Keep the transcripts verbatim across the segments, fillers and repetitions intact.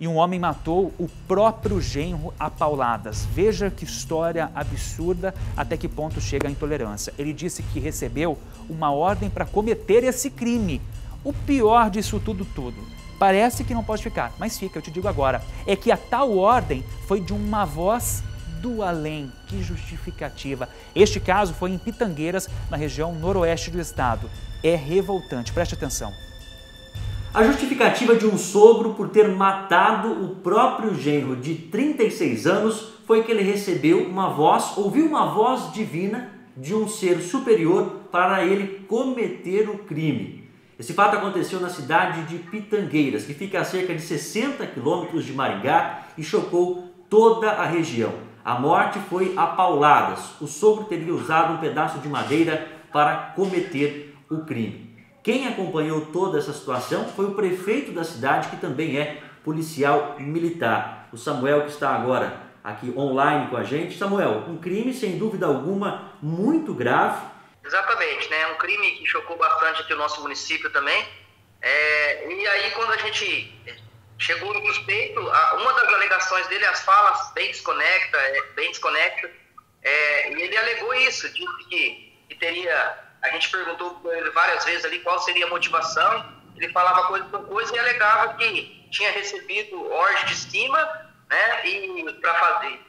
e um homem matou o próprio genro a pauladas. Veja que história absurda, até que ponto chega a intolerância. Ele disse que recebeu uma ordem para cometer esse crime. O pior disso tudo, tudo, parece que não pode ficar, mas fica, eu te digo agora, é que a tal ordem foi de uma voz do além. Que justificativa! Este caso foi em Pitangueiras, na região noroeste do estado. É revoltante, preste atenção. A justificativa de um sogro por ter matado o próprio genro de trinta e seis anos foi que ele recebeu uma voz, ouviu uma voz divina de um ser superior para ele cometer o crime. Esse fato aconteceu na cidade de Pitangueiras, que fica a cerca de sessenta quilômetros de Maringá, e chocou toda a região. A morte foi a pauladas. O sogro teria usado um pedaço de madeira para cometer o crime. Quem acompanhou toda essa situação foi o prefeito da cidade, que também é policial militar, o Samuel, que está agora aqui online com a gente. Samuel, um crime sem dúvida alguma muito grave. Exatamente, né? Um crime que chocou bastante aqui o nosso município também. É, e aí quando a gente chegou no suspeito, uma das alegações dele, as falas bem desconecta, bem desconecta, é, e ele alegou isso, disse que, que teria... A gente perguntou para ele várias vezes ali qual seria a motivação. Ele falava coisa por coisa e alegava que tinha recebido ordem de cima, né, e para fazer.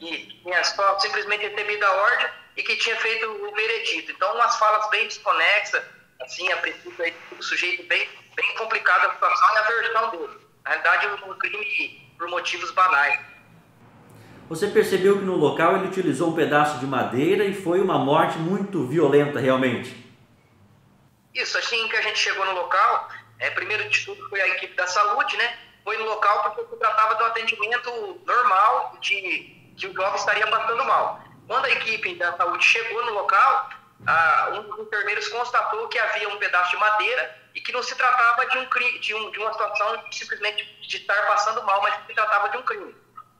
E tinha só simplesmente recebido a ordem e que tinha feito o veredito. Então, umas falas bem desconexas, assim, a princípio, o sujeito bem, bem complicado a situação e a versão dele. Na realidade, um crime por motivos banais. Você percebeu que no local ele utilizou um pedaço de madeira e foi uma morte muito violenta realmente? Isso, assim que a gente chegou no local, é, primeiro de tudo foi a equipe da saúde, né? Foi no local porque se tratava de um atendimento normal, de que o jovem estaria passando mal. Quando a equipe da saúde chegou no local, a, um dos enfermeiros constatou que havia um pedaço de madeira e que não se tratava de, um, de, um, de uma situação simplesmente de estar passando mal, mas se tratava de um crime.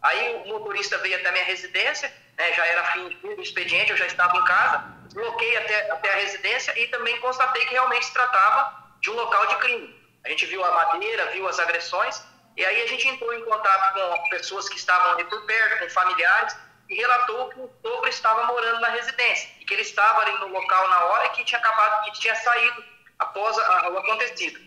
Aí o motorista veio até a minha residência, né, já era fim do expediente, eu já estava em casa, bloqueei até, até a residência e também constatei que realmente se tratava de um local de crime. A gente viu a madeira, viu as agressões, e aí a gente entrou em contato com pessoas que estavam ali por perto, com familiares, e relatou que o sogro estava morando na residência, e que ele estava ali no local na hora e que tinha acabado, que tinha saído após a, o acontecido.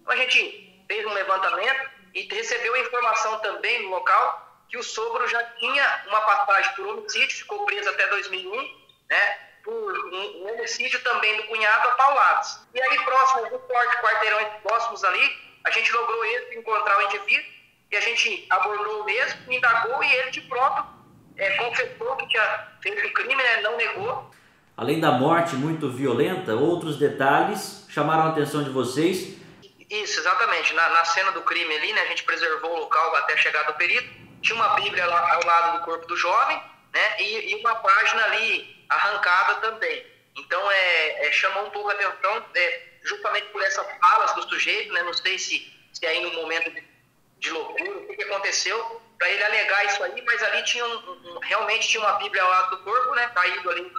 Então a gente fez um levantamento e recebeu a informação também no local que o sogro já tinha uma passagem por homicídio, ficou preso até dois mil e um, né, por um homicídio também do cunhado a pauladas. E aí, próximo do corte, quarteirões próximos ali, a gente logrou ele encontrar o indivíduo, e a gente abordou o mesmo, indagou, e ele de pronto é, confessou que tinha feito o crime, né, não negou. Além da morte muito violenta, outros detalhes chamaram a atenção de vocês? Isso, exatamente. Na, na cena do crime ali, né, a gente preservou o local até chegar do perito. Tinha uma Bíblia lá ao lado do corpo do jovem, né, e, e uma página ali arrancada também. Então, é, é, chamou um pouco a atenção, é, justamente por essas falas do sujeito, né, não sei se, se aí no momento de, de loucura, o que aconteceu, para ele alegar isso aí, mas ali tinha um, um, realmente tinha uma Bíblia ao lado do corpo, né, caído ali,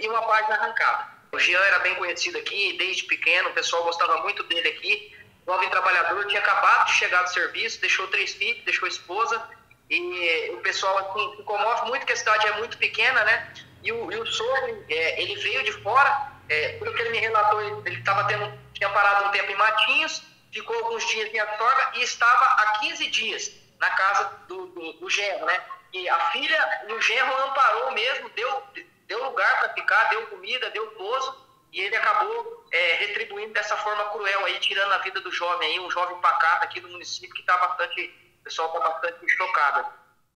e uma página arrancada. O Jean era bem conhecido aqui, desde pequeno, o pessoal gostava muito dele aqui. O jovem trabalhador tinha acabado de chegar do serviço, deixou três filhos, deixou a esposa, e o pessoal assim, se comove muito que a cidade é muito pequena, né? E o, e o sogro, é, ele veio de fora, é, pelo que ele me relatou, ele estava tendo, tinha parado um tempo em Matinhos, ficou alguns dias em Atorga e estava há quinze dias na casa do, do, do genro, né? E a filha do genro amparou mesmo, deu, deu lugar para ficar, deu comida, deu pouso, e ele acabou é, retribuindo dessa forma cruel aí, tirando a vida do jovem aí, um jovem pacato aqui do município que está bastante... O pessoal está bastante chocado.